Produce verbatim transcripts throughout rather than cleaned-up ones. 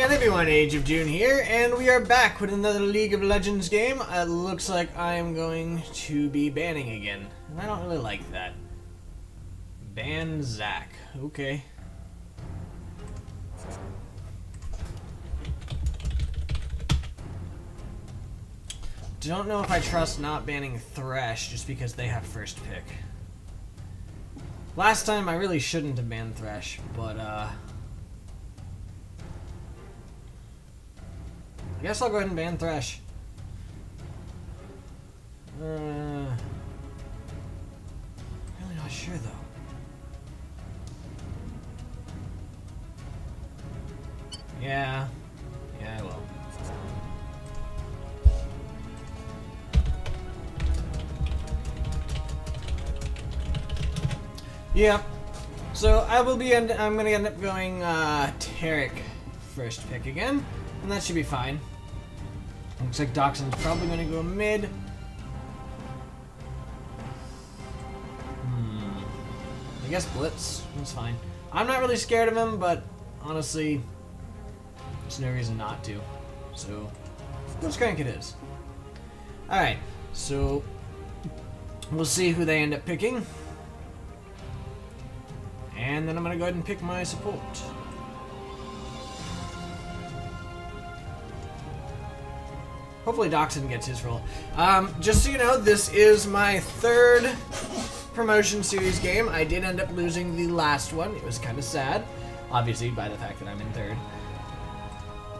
guys, everyone, Age of Dune here, and we are back with another League of Legends game. It looks like I am going to be banning again, and I don't really like that. Ban Zac. Okay. Don't know if I trust not banning Thresh just because they have first pick. Last time I really shouldn't have banned Thresh, but uh... I guess I'll go ahead and ban Thresh. Uh, really not sure though. Yeah. Yeah, I will. Yeah. So I will be end I'm gonna end up going uh Taric first pick again, and that should be fine. Looks like Doxun's probably going to go mid. Hmm. I guess Blitz. That's fine. I'm not really scared of him, but honestly, there's no reason not to. So, let's crank it is. Alright, so we'll see who they end up picking. And then I'm going to go ahead and pick my support. Hopefully Doxun gets his role. Um, just so you know, this is my third promotion series game. I did end up losing the last one. It was kind of sad, obviously, by the fact that I'm in third.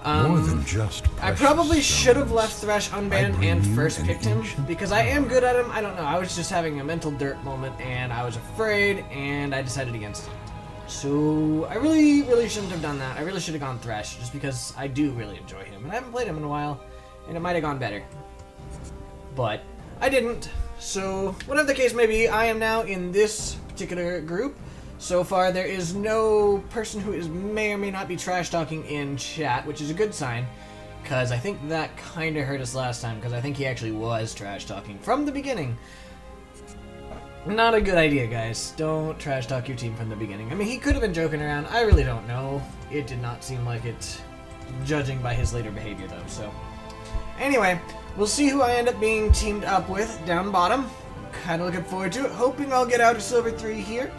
Um, More than just I probably should have left Thresh unbanned and first picked him, because I am good at him. I don't know. I was just having a mental dirt moment, and I was afraid, and I decided against him. So I really, really shouldn't have done that. I really should have gone Thresh, just because I do really enjoy him, and I haven't played him in a while. And it might have gone better, but I didn't. So whatever the case may be, I am now in this particular group. So far there is no person who is may or may not be trash talking in chat, which is a good sign, because I think that kind of hurt us last time, because I think he actually was trash talking from the beginning. Not a good idea, guys. Don't trash talk your team from the beginning. I mean, he could have been joking around. I really don't know. It did not seem like it, judging by his later behavior though. So anyway, we'll see who I end up being teamed up with down bottom. Kind of looking forward to it. Hoping I'll get out of Silver three here.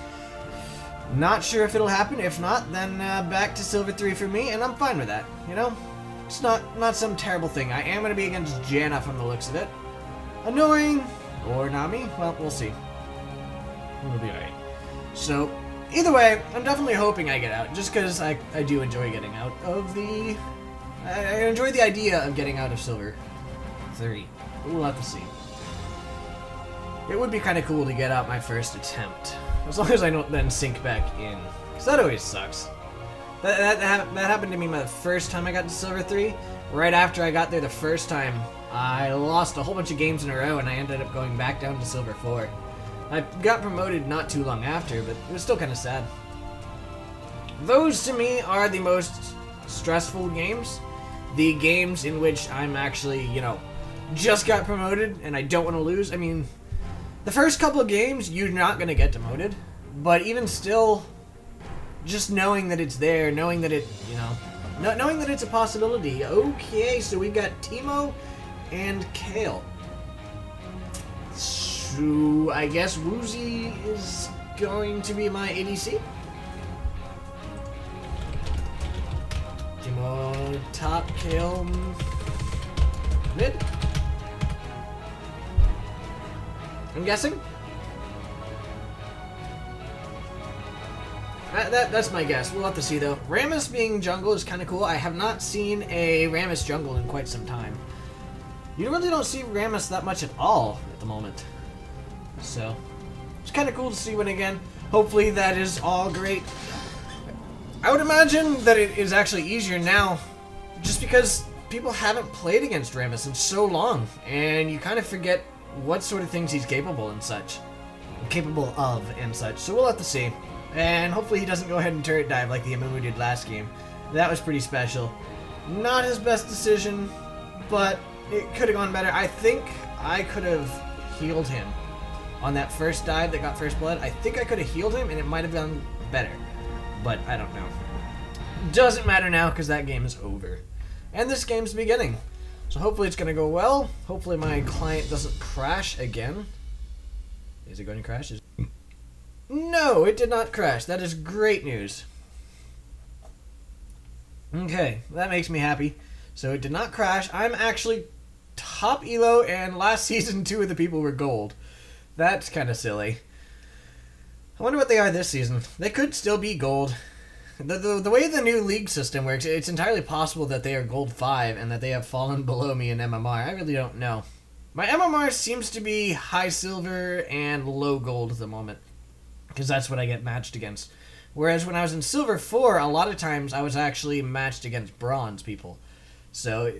Not sure if it'll happen. If not, then uh, back to Silver three for me, and I'm fine with that. You know? It's not, not some terrible thing. I am going to be against Janna from the looks of it. Annoying! Or Nami? Well, we'll see. We'll be alright. So, either way, I'm definitely hoping I get out, just because I, I do enjoy getting out of the... I enjoy the idea of getting out of Silver three. We'll have to see. It would be kind of cool to get out my first attempt. As long as I don't then sink back in. Because that always sucks. That, that, that, that happened to me the first time I got to Silver three. Right after I got there the first time, I lost a whole bunch of games in a row and I ended up going back down to Silver four. I got promoted not too long after, but it was still kind of sad. Those to me are the most stressful games. The games in which I'm actually, you know, just got promoted and I don't want to lose. I mean, the first couple of games, you're not going to get demoted. But even still, just knowing that it's there, knowing that it, you know, no, knowing that it's a possibility. Okay, so we've got Teemo and Kayle. So I guess Woozeyy is going to be my A D C. Teemo top, Kayle mid. I'm guessing. That, that that's my guess. We'll have to see though. Rammus being jungle is kind of cool. I have not seen a Rammus jungle in quite some time. You really don't see Rammus that much at all at the moment. So it's kind of cool to see one again. Hopefully that is all great. I would imagine that it is actually easier now, just because people haven't played against Rammus in so long, and you kind of forget what sort of things he's capable and such, capable of and such. So we'll have to see, and hopefully he doesn't go ahead and turret dive like the Amumu did last game. That was pretty special. Not his best decision, but it could have gone better. I think I could have healed him on that first dive that got first blood. I think I could have healed him, and it might have gone better. But I don't know. Doesn't matter now because that game is over. And this game's beginning. So hopefully it's going to go well. Hopefully my client doesn't crash again. Is it going to crash? Is No, it did not crash. That is great news. Okay, that makes me happy. So it did not crash. I'm actually top E L O, and last season two of the people were gold. That's kind of silly. I wonder what they are this season. They could still be gold. The, the, the way the new league system works, it's entirely possible that they are gold five and that they have fallen below me in M M R. I really don't know. My M M R seems to be high silver and low gold at the moment, because that's what I get matched against. Whereas when I was in Silver four, a lot of times I was actually matched against bronze people. So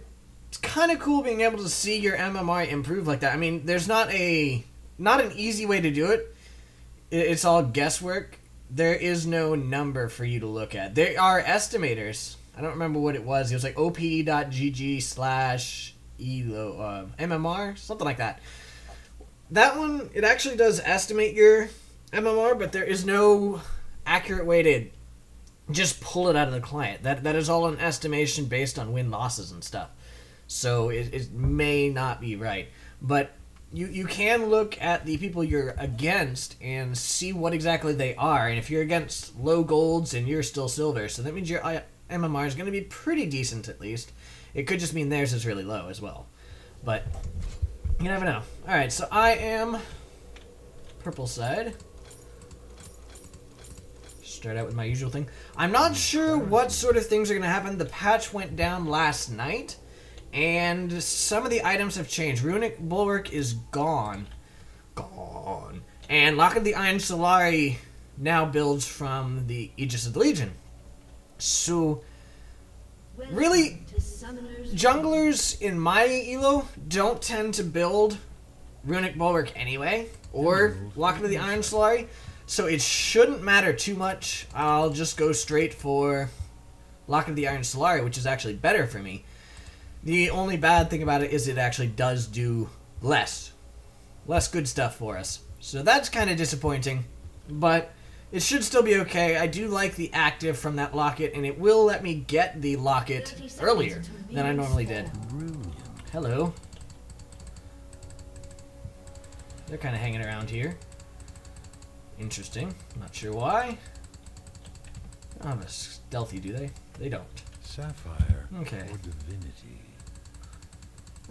it's kind of cool being able to see your M M R improve like that. I mean, there's not a not an easy way to do it. It's all guesswork. There is no number for you to look at. There are estimators. I don't remember what it was. It was like op.gg slash ELO, uh, M M R, something like that. That one, it actually does estimate your M M R, but there is no accurate way to just pull it out of the client. That that is all an estimation based on win losses and stuff. So it, it may not be right, but You, you can look at the people you're against and see what exactly they are. And if you're against low golds and you're still silver, so that means your M M R is going to be pretty decent at least. It could just mean theirs is really low as well. But you never know. Alright, so I am purple side. Start out with my usual thing. I'm not sure what sort of things are going to happen. The patch went down last night, and some of the items have changed. Runic Bulwark is gone. Gone. And Lock of the Iron Solari now builds from the Aegis of the Legion. So, really, junglers in my E L O don't tend to build Runic Bulwark anyway, or Lock of the Iron Solari, so it shouldn't matter too much. I'll just go straight for Lock of the Iron Solari, which is actually better for me. The only bad thing about it is it actually does do less. Less good stuff for us. So that's kind of disappointing. But it should still be okay. I do like the active from that locket, and it will let me get the locket earlier than I normally did. Hello. They're kind of hanging around here. Interesting. Not sure why. They don't have a stealthy, do they? They don't. Sapphire. Okay. Or divinity.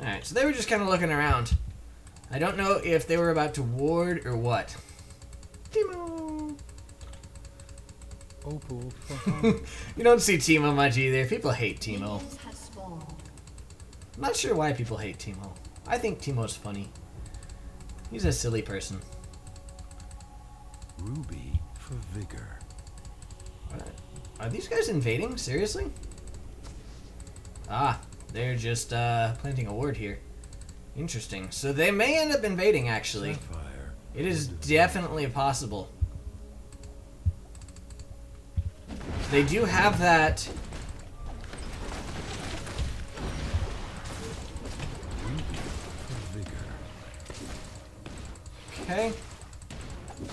Alright, so they were just kind of looking around. I don't know if they were about to ward or what. Teemo! Opal for You don't see Teemo much either. People hate Teemo. I'm not sure why people hate Teemo. I think Teemo's funny. He's a silly person. Ruby for vigor. What? Are these guys invading? Seriously? Ah, they're just uh, planting a ward here. Interesting. So they may end up invading, actually. Sapphire. It is definitely possible. They do have that. Okay.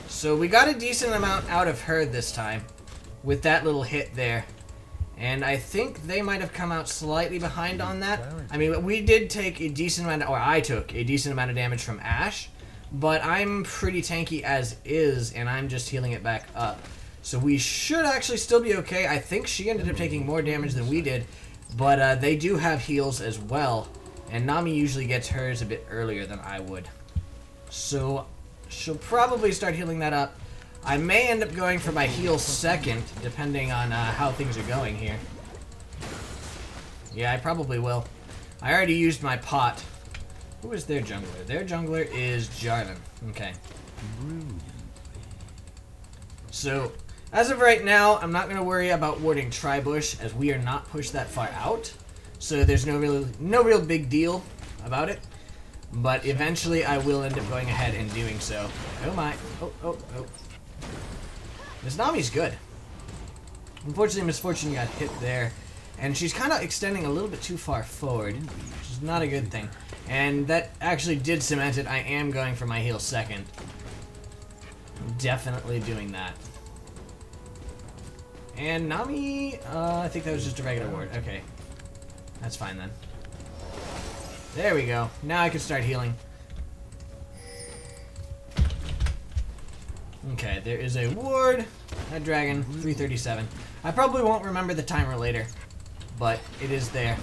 So we got a decent amount out of her this time, with that little hit there. And I think they might have come out slightly behind on that. I mean, we did take a decent amount, of, or I took a decent amount of damage from Ashe, but I'm pretty tanky as is, and I'm just healing it back up. So we should actually still be okay. I think she ended up taking more damage than we did, but uh, they do have heals as well, and Nami usually gets hers a bit earlier than I would. So she'll probably start healing that up. I may end up going for my heal second, depending on uh, how things are going here. Yeah, I probably will. I already used my pot. Who is their jungler? Their jungler is Jarvan. Okay. So, as of right now, I'm not going to worry about warding Tribush, as we are not pushed that far out. So there's no real, no real big deal about it. But eventually I will end up going ahead and doing so. Oh my. Oh, oh, oh. Miss Nami's good. Unfortunately, Miss Fortune got hit there, and she's kind of extending a little bit too far forward, which is not a good thing. And that actually did cement it. I am going for my heal second. I'm definitely doing that. And Nami, uh, I think that was just a regular ward. Okay. That's fine then. There we go. Now I can start healing. Okay, there is a ward. That dragon, three thirty-seven. I probably won't remember the timer later, but it is there.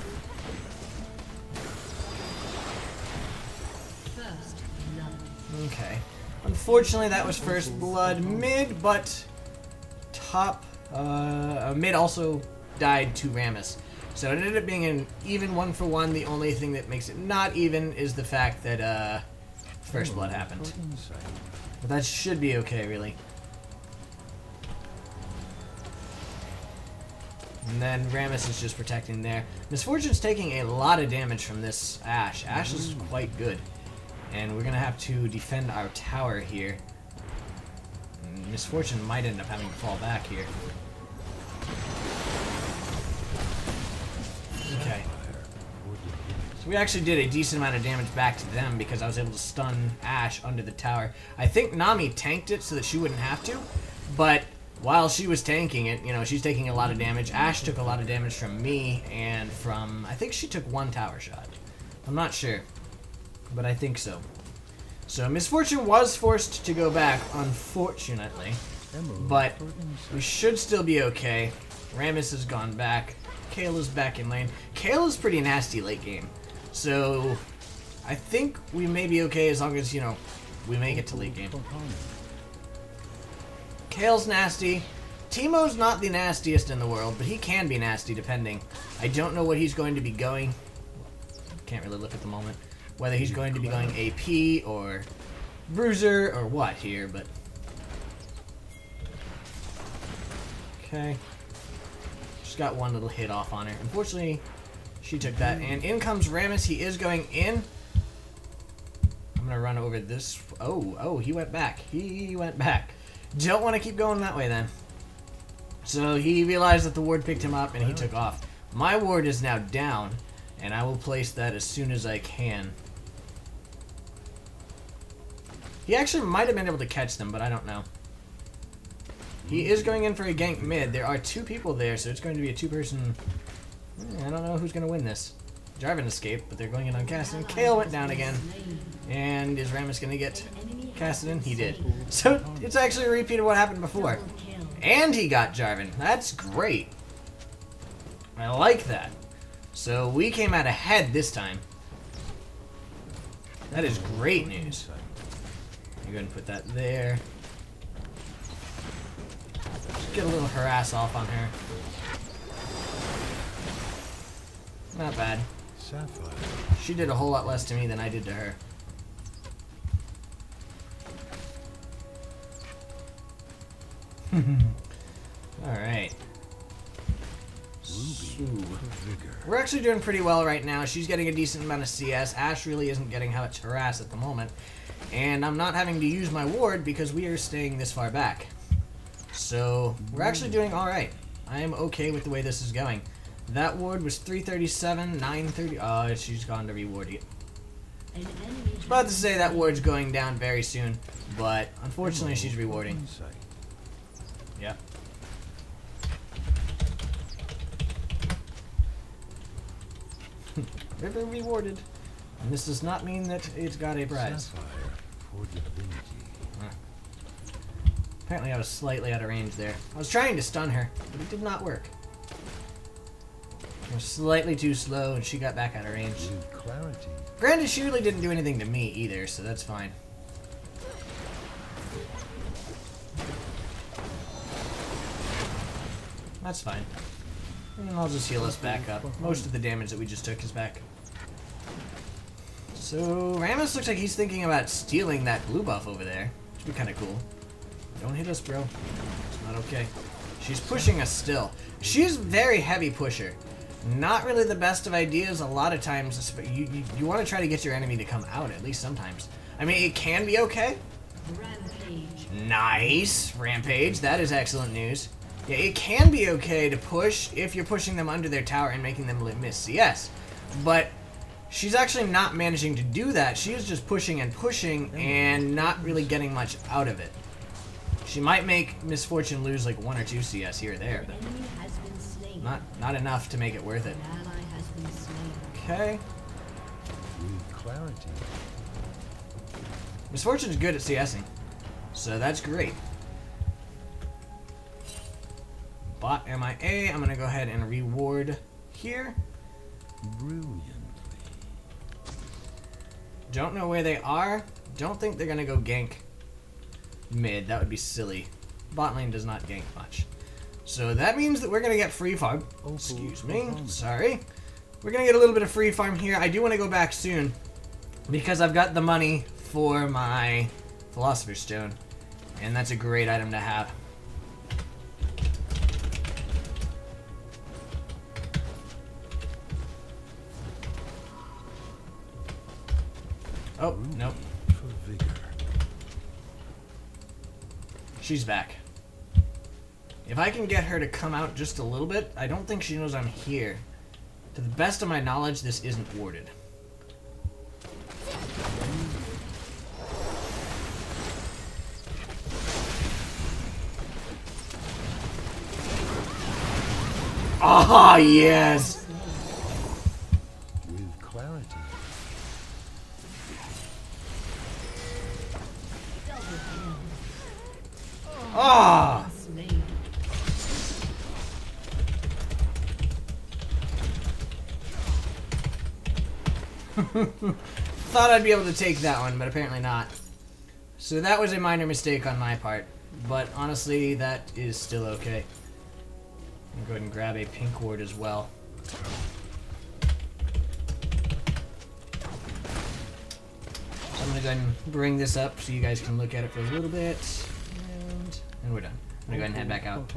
Okay. Unfortunately, that was first blood mid, but top uh, mid also died to Rammus. So it ended up being an even one for one. The only thing that makes it not even is the fact that uh, first blood happened. But that should be okay, really. And then Rammus is just protecting there. Miss Fortune's taking a lot of damage from this Ashe. Ashe is quite good. And we're going to have to defend our tower here. Miss Fortune might end up having to fall back here. Okay. So we actually did a decent amount of damage back to them because I was able to stun Ashe under the tower. I think Nami tanked it so that she wouldn't have to, but while she was tanking it, you know, she's taking a lot of damage. Ashe took a lot of damage from me and from... I think she took one tower shot. I'm not sure, but I think so. So Miss Fortune was forced to go back, unfortunately, but we should still be okay. Rammus has gone back. Kayla's back in lane. Kayla's pretty nasty late game, so I think we may be okay as long as, you know, we make it to late game. Kayle's nasty. Teemo's not the nastiest in the world, but he can be nasty depending. I don't know what he's going to be going. Can't really look at the moment. Whether he's going to be going A P or Bruiser or what here, but... Okay. Just got one little hit off on her. Unfortunately, she took that. And in comes Rammus. He is going in. I'm going to run over this... Oh, oh, he went back. He went back. Don't want to keep going that way then. So he realized that the ward picked him up and he took off. My ward is now down, and I will place that as soon as I can. He actually might have been able to catch them, but I don't know. He is going in for a gank mid. There are two people there, so it's going to be a two-person... I don't know who's going to win this. Jarvan escaped, but they're going in on Kassadin. Kayle went down again. And is Rammus going to get Kassadin? He did. So it's actually a repeat of what happened before. And he got Jarvan. That's great. I like that. So we came out ahead this time. That is great news. You go ahead and put that there. Just get a little harass off on her. Not bad. She did a whole lot less to me than I did to her. Alright. We're actually doing pretty well right now. She's getting a decent amount of C S. Ashe really isn't getting how it's harassed at the moment. And I'm not having to use my ward because we are staying this far back. So we're actually doing alright. I am okay with the way this is going. That ward was three thirty-seven, nine thirty. Oh, she's gone to reward it. I was about to say that ward's going down very soon, but unfortunately she's rewarding. Yep. River rewarded. And this does not mean that it's got a prize. Huh. Apparently I was slightly out of range there. I was trying to stun her, but it did not work. I was slightly too slow and she got back out of range. Granted, she really didn't do anything to me either, so that's fine. That's fine. And I'll just heal us back up. Most of the damage that we just took is back. So, Rammus looks like he's thinking about stealing that blue buff over there. Which would be kind of cool. Don't hit us, bro. It's not okay. She's pushing us still. She's a very heavy pusher. Not really the best of ideas a lot of times. You, you, you want to try to get your enemy to come out, at least sometimes. I mean, it can be okay. Rampage. Nice. Rampage. That is excellent news. Yeah, it can be okay to push if you're pushing them under their tower and making them miss C S. But she's actually not managing to do that. She is just pushing and pushing and not really getting much out of it. She might make Miss Fortune lose like one or two C S here or there, but not not enough to make it worth it. Okay. Miss Fortune's good at CSing, so that's great. Bot M I A. I'm gonna go ahead and reward here. Brilliantly. Don't know where they are. Don't think they're gonna go gank mid. That would be silly. Bot lane does not gank much, so that means that we're gonna get free farm. Oh, excuse oh, me. Oh, sorry. We're gonna get a little bit of free farm here. I do want to go back soon because I've got the money for my Philosopher's Stone, and that's a great item to have. Oh, nope. She's back. If I can get her to come out just a little bit, I don't think she knows I'm here. To the best of my knowledge, this isn't warded. Ah, yes! Ah! Thought I'd be able to take that one, but apparently not. So that was a minor mistake on my part, but honestly, that is still okay. I'm gonna go ahead and grab a pink ward as well. So I'm gonna go ahead and bring this up so you guys can look at it for a little bit. And we're done. I'm going to go ahead and head back out.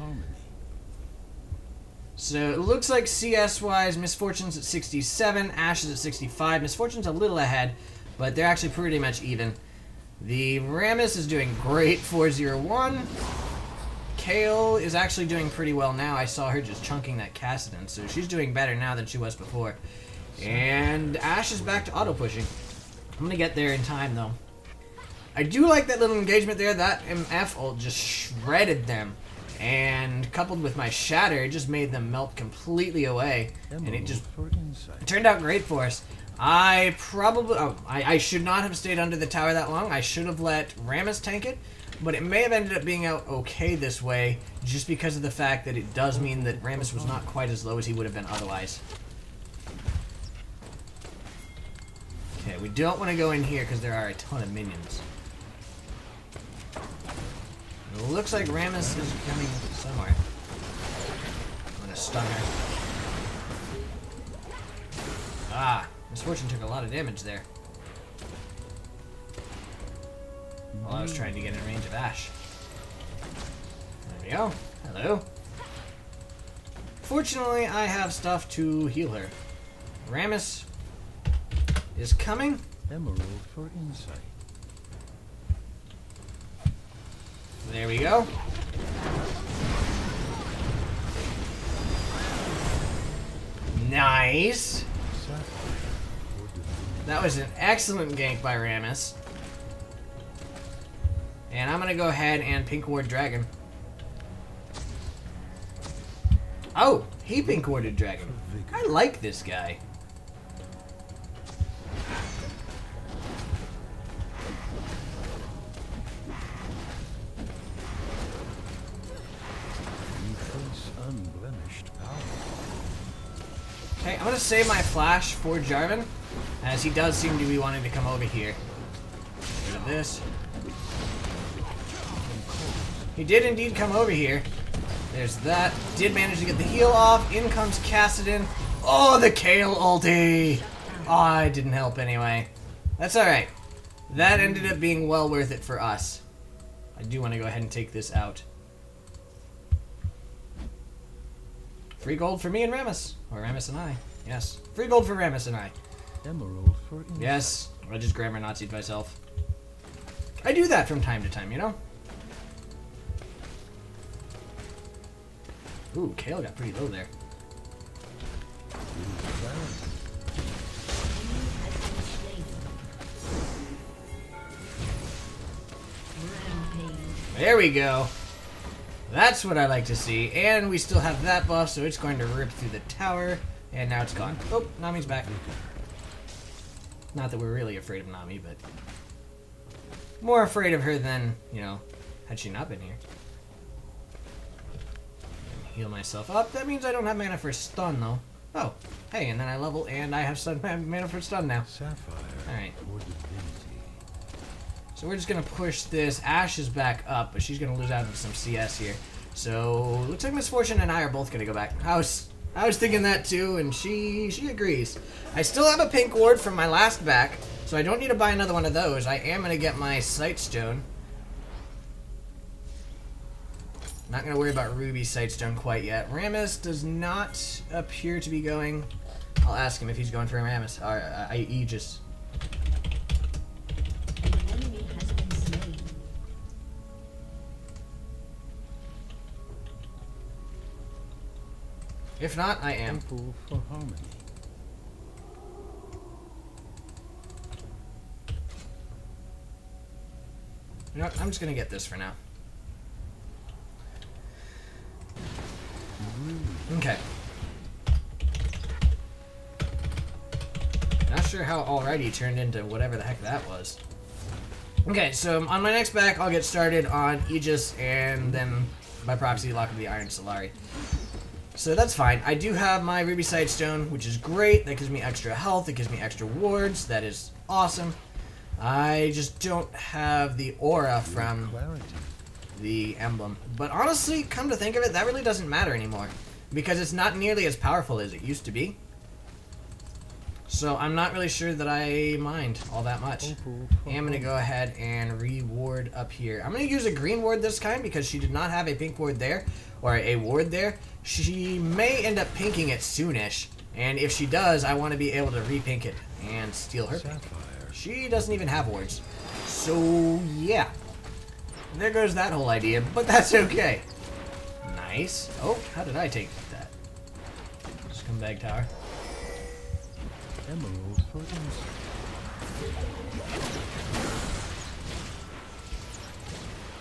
So it looks like C S-wise, Miss Fortune's at sixty-seven, Ashe is at sixty-five. Miss Fortune's a little ahead, but they're actually pretty much even. The Rammus is doing great, four zero one. Kayle is actually doing pretty well now. I saw her just chunking that Kassadin, so she's doing better now than she was before. And Ashe is back to auto-pushing. I'm going to get there in time, though. I do like that little engagement there. That M F ult just shredded them, and coupled with my shatter, it just made them melt completely away, and it just it turned out great for us. I probably oh, I, I should not have stayed under the tower that long. I should have let Rammus tank it, but it may have ended up being out okay this way, just because of the fact that it does mean that Rammus was not quite as low as he would have been otherwise. Okay, we don't want to go in here because there are a ton of minions. Looks like Rammus is coming somewhere. I'm gonna stun her. Ah, Miss Fortune took a lot of damage there. While I was trying to get in range of Ashe. There we go. Hello. Fortunately, I have stuff to heal her. Rammus is coming. Emerald for insight. There we go. Nice. That was an excellent gank by Rammus. And I'm going to go ahead and pink ward Dragon. Oh, he pink warded Dragon. I like this guy. I'm going to save my flash for Jarvan, as he does seem to be wanting to come over here. Get rid of this. He did indeed come over here. There's that. Did manage to get the heal off. In comes Kassadin. Oh, the Kayle ulti! Oh, I didn't help anyway. That's alright. That ended up being well worth it for us. I do want to go ahead and take this out. Free gold for me and Rammus. Or Rammus and I. Yes. Free gold for Rammus and I. Emerald for insight. Yes. I just grammar Nazi'd myself. I do that from time to time, you know? Ooh, Kayle got pretty low there. There we go. That's what I like to see. And we still have that buff, so it's going to rip through the tower. And now it's gone. Oh, Nami's back. Not that we're really afraid of Nami, but... more afraid of her than, you know, had she not been here. Heal myself up. That means I don't have mana for stun, though. Oh, hey, and then I level, and I have stun, I have mana for stun now. Sapphire. Alright. So we're just going to push this. Ashe is back up, but she's going to lose out on some C S here. So, looks like Miss Fortune and I are both going to go back. I was, I was thinking that, too, and she, she agrees. I still have a pink ward from my last back, so I don't need to buy another one of those. I am going to get my Sightstone. Not going to worry about Ruby Sightstone quite yet. Rammus does not appear to be going. I'll ask him if he's going for Rammus. Or uh, Aegis. An enemy has been slain. If not, I am. Temple for harmony. You know what? I'm just going to get this for now. Okay. Not sure how already turned into whatever the heck that was. Okay, so on my next back, I'll get started on Aegis and then by proxy, Lock of the Iron Solari. So that's fine. I do have my Ruby Sightstone, which is great. That gives me extra health. It gives me extra wards. That is awesome. I just don't have the aura from... the emblem. But honestly, come to think of it, that really doesn't matter anymore. Because it's not nearly as powerful as it used to be. So I'm not really sure that I mind all that much. I am going to go ahead and reward up here. I'm going to use a green ward this time because she did not have a pink ward there. Or a ward there. She may end up pinking it soonish. And if she does, I want to be able to re-pink it and steal her pink. She doesn't even have wards. So yeah. There goes that whole idea, but that's okay. Nice. Oh, how did I take that? Scumbag tower. Emerald for instance.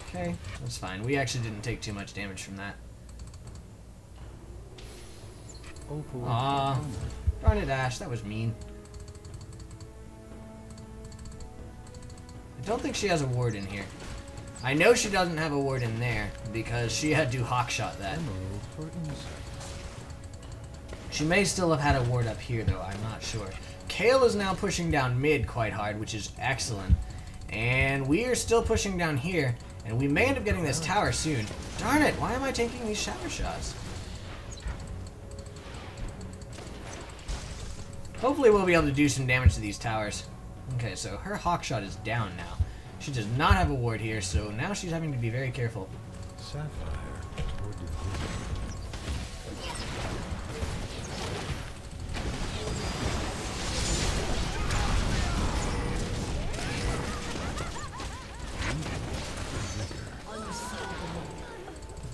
Okay, that's fine. We actually didn't take too much damage from that. Aw, darn it, Ashe. That was mean. I don't think she has a ward in here. I know she doesn't have a ward in there because she had to hawkshot that. She may still have had a ward up here though, I'm not sure. Kayle is now pushing down mid quite hard, which is excellent. And we are still pushing down here, and we may end up getting this tower soon. Darn it, why am I taking these shatter shots? Hopefully we'll be able to do some damage to these towers. Okay, so her hawkshot is down now. She does not have a ward here, so now she's having to be very careful. Sapphire.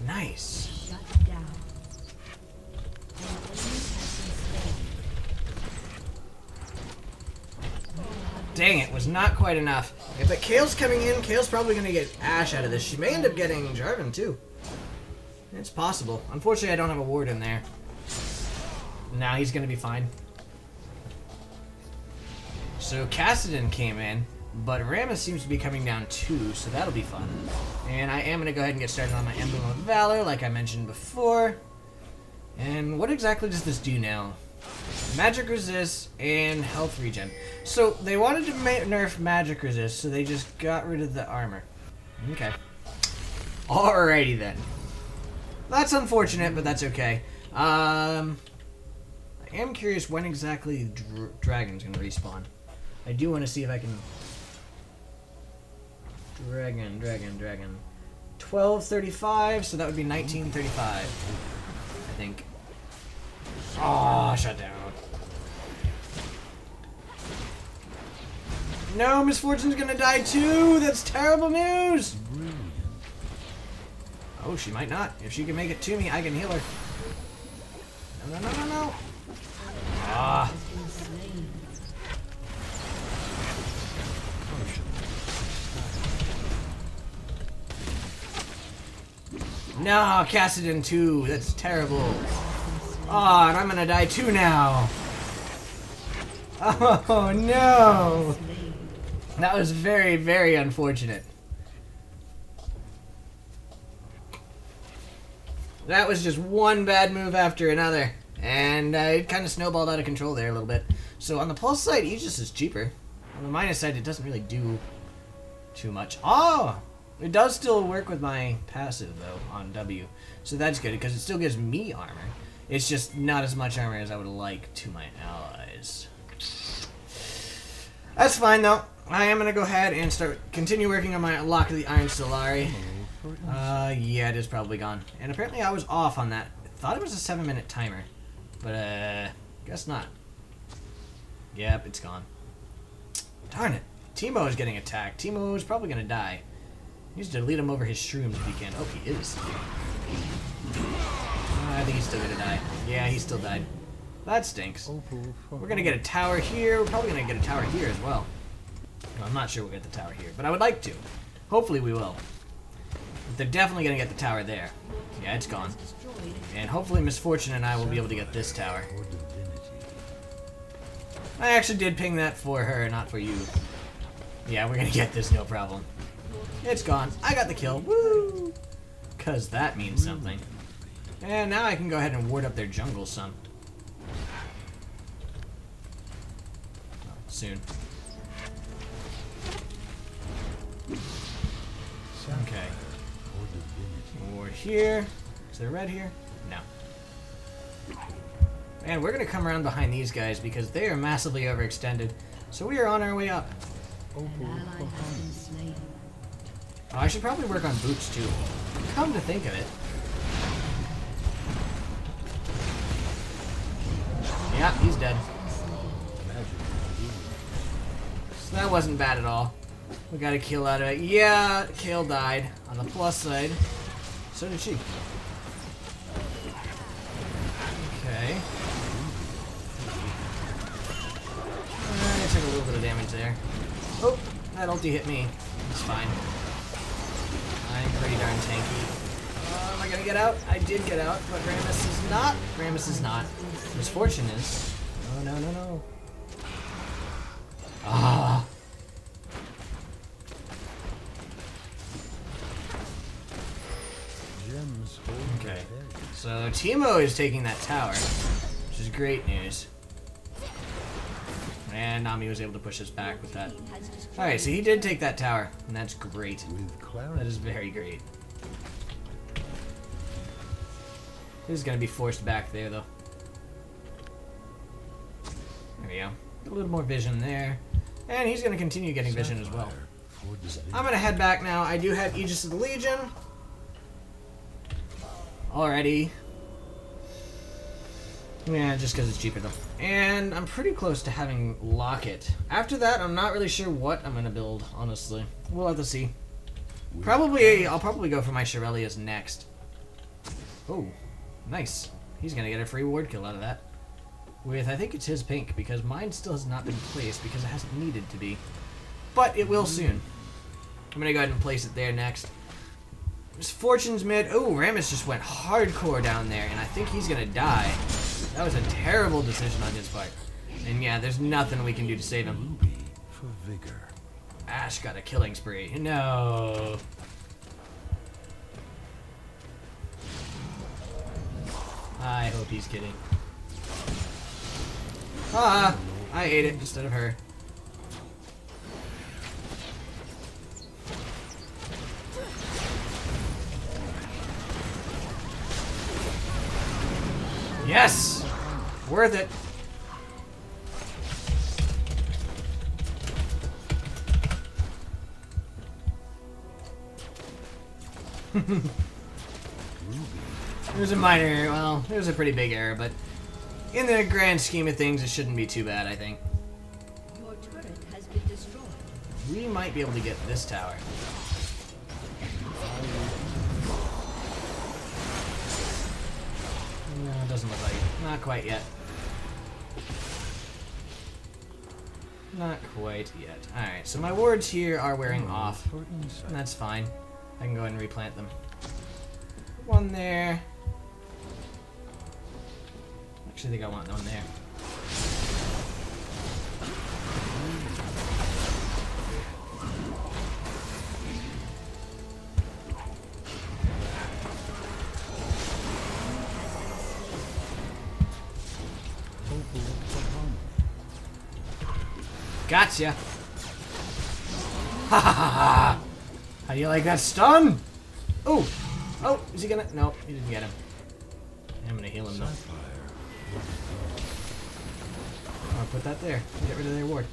Nice. Shut down. Dang it, was not quite enough. Yeah, but Kayle's coming in. Kayle's probably going to get Ashe out of this. She may end up getting Jarvan, too. It's possible. Unfortunately, I don't have a ward in there. Nah, he's going to be fine. So Kassadin came in, but Rammus seems to be coming down, too, so that'll be fun. And I am going to go ahead and get started on my Emblem of Valor, like I mentioned before. And what exactly does this do now? Magic resist and health regen. So they wanted to ma nerf magic resist, so they just got rid of the armor. Okay. Alrighty then. That's unfortunate, but that's okay. Um, I am curious when exactly dra dragon's gonna respawn. I do want to see if I can. Dragon, dragon, dragon. twelve thirty-five, so that would be nineteen thirty-five, I think. Aw, oh, shut down. No, Miss Fortune's gonna die too! That's terrible news! Oh, she might not. If she can make it to me, I can heal her. No, no, no, no, no! Ah! No, Kassadin two. That's terrible. Aw, oh, and I'm gonna die too now. Oh, no. That was very, very unfortunate. That was just one bad move after another. And uh, it kind of snowballed out of control there a little bit. So on the plus side, Aegis is cheaper. On the minus side, it doesn't really do too much. Oh! It does still work with my passive, though, on W. So that's good, because it still gives me armor. It's just not as much armor as I would like to my allies. That's fine, though. I am going to go ahead and start continue working on my Lock of the Iron Solari. Uh, yeah, it is probably gone. And apparently I was off on that. I thought it was a seven minute timer. But, uh, guess not. Yep, it's gone. Darn it. Teemo is getting attacked. Teemo is probably going to die. He needs to lead him over his shrooms if he can. Oh, he is. Uh, I think he's still going to die. Yeah, he still died. That stinks. We're going to get a tower here. We're probably going to get a tower here as well. No, I'm not sure we'll get the tower here, but I would like to. Hopefully we will. But they're definitely going to get the tower there. Yeah, it's gone. And hopefully Miss Fortune and I will be able to get this tower. I actually did ping that for her, not for you. Yeah, we're going to get this, no problem. It's gone. I got the kill. Woo! Because that means something. And now I can go ahead and ward up their jungle some. Well, soon. Okay. Or here. Is there red here? No. Man, we're going to come around behind these guys because they are massively overextended. So we are on our way up. Oh, I should probably work on boots too. Come to think of it. Yeah, he's dead. So that wasn't bad at all. We got a kill out of it. Yeah, Kayle died on the plus side. So did she. Okay. I took a little bit of damage there. Oh, that ulti hit me. It's fine. I'm pretty darn tanky. Uh, am I gonna get out? I did get out, but Rammus is not. Rammus is not. Misfortune is. No, no, no, no. Ah. Okay. So Teemo is taking that tower, which is great news. And Nami was able to push us back with that. Alright, so he did take that tower, and that's great. That is very great. He's gonna be forced back there, though. There we go. A little more vision there. And he's gonna continue getting vision as well. So I'm gonna head back now. I do have Aegis of the Legion. Alrighty. Yeah, just because it's cheaper though. And I'm pretty close to having Locket. After that, I'm not really sure what I'm going to build, honestly. We'll have to see. Probably, I'll probably go for my Shirelia's next. Oh, nice. He's going to get a free ward kill out of that. With, I think it's his pink, because mine still has not been placed, because it hasn't needed to be. But it will soon. I'm going to go ahead and place it there next. Fortune's mid. Oh, Rammus just went hardcore down there, and I think he's going to die. That was a terrible decision on his part. And yeah, there's nothing we can do to save him. For vigor. Ashe got a killing spree. No. I hope he's kidding. Ah, I ate it instead of her. Yes! Worth it. It was a minor, well, it was a pretty big error, but in the grand scheme of things, it shouldn't be too bad, I think. Your turret has been destroyed. We might be able to get this tower. No, it doesn't look like it. Not quite yet. Not quite yet. Alright, so my wards here are wearing off. And that's fine. I can go ahead and replant them. One there. Actually, I think I want one there. Gotcha! Ha ha ha! How do you like that stun? Oh! Oh, is he gonna? No, he didn't get him. I'm gonna heal him though. I'll put that there. Get rid of the ward.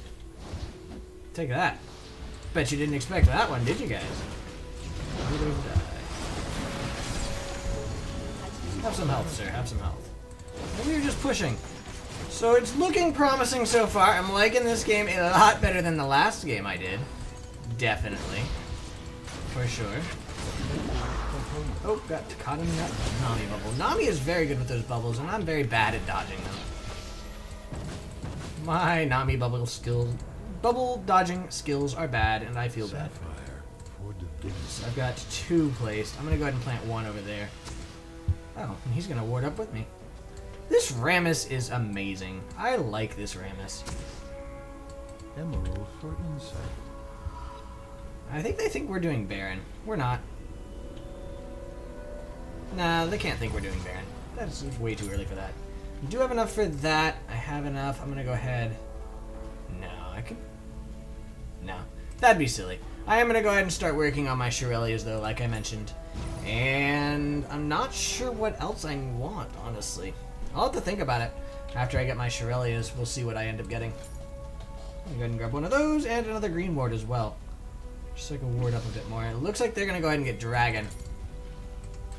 Take that. Bet you didn't expect that one, did you guys? You would have died. Have some health, sir. Have some health. Maybe you're just pushing. So it's looking promising so far. I'm liking this game a lot better than the last game I did. Definitely. For sure. Oh, got caught in that Nami bubble. Nami is very good with those bubbles, and I'm very bad at dodging them. My Nami bubble skills, bubble dodging skills are bad, and I feel bad. So I've got two placed. I'm going to go ahead and plant one over there. Oh, and he's going to ward up with me. This Rammus is amazing. I like this Rammus. Emerald for insight. I think they think we're doing Baron. We're not. Nah, they can't think we're doing Baron. That's way too early for that. I do have enough for that. I have enough. I'm going to go ahead. No, I could... No. That'd be silly. I am going to go ahead and start working on my Shirelias, though, like I mentioned. And I'm not sure what else I want, honestly. I'll have to think about it. After I get my Shirelias, we'll see what I end up getting. I'm going to go ahead and grab one of those and another green ward as well. Just so I can ward up a bit more. It looks like they're going to go ahead and get Dragon.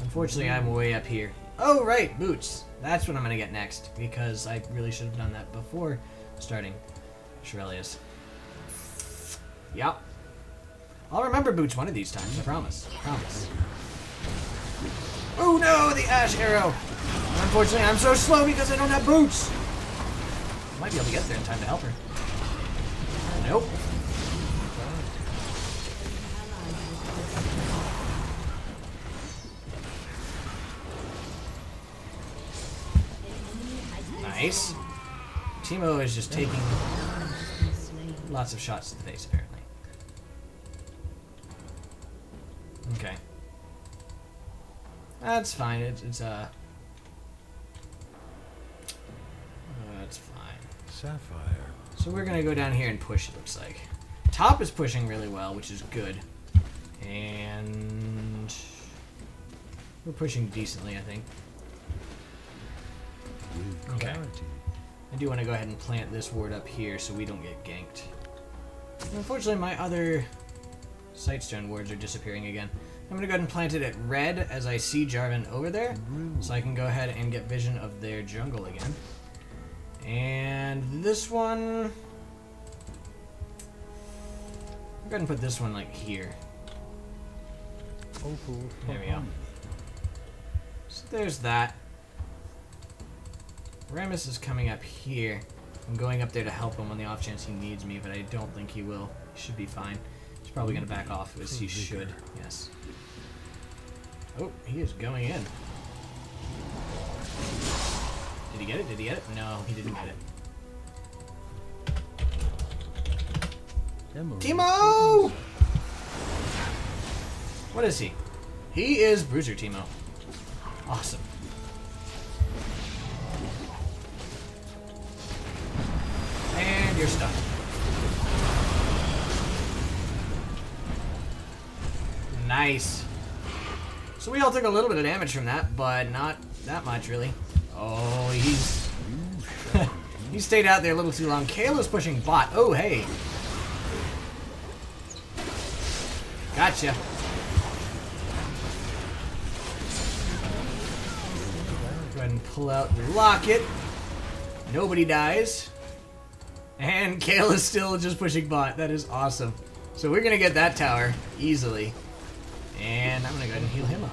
Unfortunately, I'm way up here. Oh, right, Boots. That's what I'm going to get next, because I really should have done that before starting Shirelias. Yep. I'll remember Boots one of these times, I promise. I promise. Oh no, the Ashe arrow! Unfortunately, I'm so slow because I don't have Boots! I might be able to get there in time to help her. Nope. Nice. Teemo is just taking lots of shots to the face, apparently. Okay. That's fine. It's, it's uh... That's fine. Sapphire. So we're gonna go down here and push, it looks like. Top is pushing really well, which is good. And... we're pushing decently, I think. Okay. I do want to go ahead and plant this ward up here so we don't get ganked. And unfortunately, my other Sightstone wards are disappearing again. I'm going to go ahead and plant it at red as I see Jarvan over there, so I can go ahead and get vision of their jungle again. And this one... I'm going to put this one, like, here. There we go. So there's that. Rammus is coming up here. I'm going up there to help him on the off chance he needs me, but I don't think he will. He should be fine. He's probably going to back off, as he should. Yes. Oh, he is going in. Did he get it? Did he get it? No, he didn't get it. Teemo! What is he? He is Bruiser Teemo. Awesome. You're stuck. Nice. So we all took a little bit of damage from that, but not that much, really. Oh, he's... he stayed out there a little too long. Kayla's pushing bot. Oh, hey. Gotcha. Go ahead and pull out the locket. Nobody dies. And Kayle is still just pushing bot. That is awesome. So we're going to get that tower easily. And I'm going to go ahead and heal him up.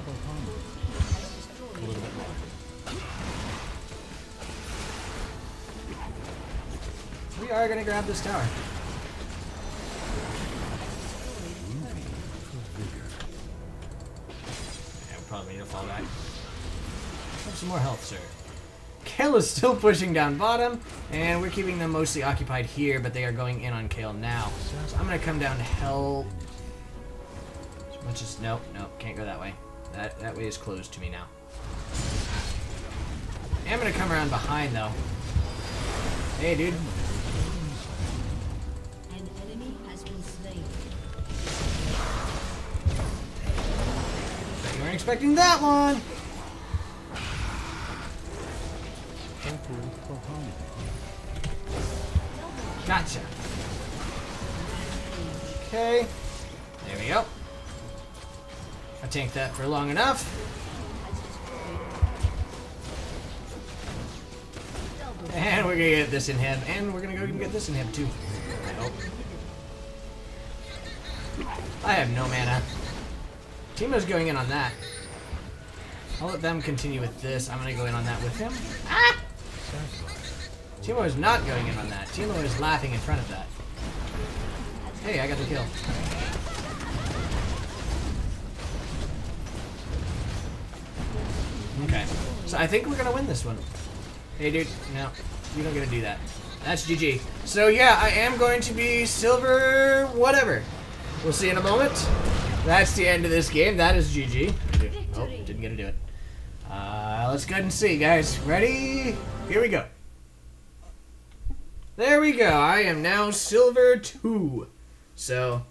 A little bit more. We are going to grab this tower. Yeah, we'll probably to fall back. Have some more health, sir. Kayle is still pushing down bottom, and we're keeping them mostly occupied here, but they are going in on Kayle now. So I'm going to come down to help. As much as... Nope, nope, can't go that way. That, that way is closed to me now. I'm going to come around behind, though. Hey, dude. An enemy has been slain. You weren't expecting that one! Gotcha. Okay. There we go. I tanked that for long enough. And we're gonna get this in him, and we're gonna go get this in him too. I hope. I have no mana. Teemo's going in on that. I'll let them continue with this. I'm gonna go in on that with him. Ah! Teemo is not going in on that. Teemo is laughing in front of that. Hey, I got the kill. Okay. So I think we're gonna win this one. Hey, dude. No. You don't get to do that. That's G G. So, yeah, I am going to be silver whatever. We'll see in a moment. That's the end of this game. That is G G. Oh, didn't get to do it. Uh, let's go ahead and see, guys. Ready? Here we go. There we go. I am now Silver two. So,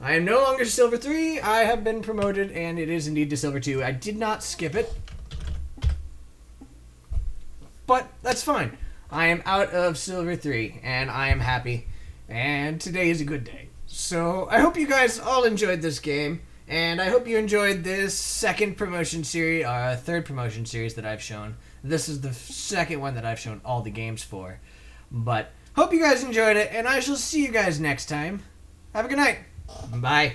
I am no longer Silver three. I have been promoted, and it is indeed to Silver two. I did not skip it. But that's fine. I am out of Silver three, and I am happy. And today is a good day. So, I hope you guys all enjoyed this game. And I hope you enjoyed this second promotion series, uh, third promotion series that I've shown. This is the second one that I've shown all the games for. But, hope you guys enjoyed it, and I shall see you guys next time. Have a good night. Bye.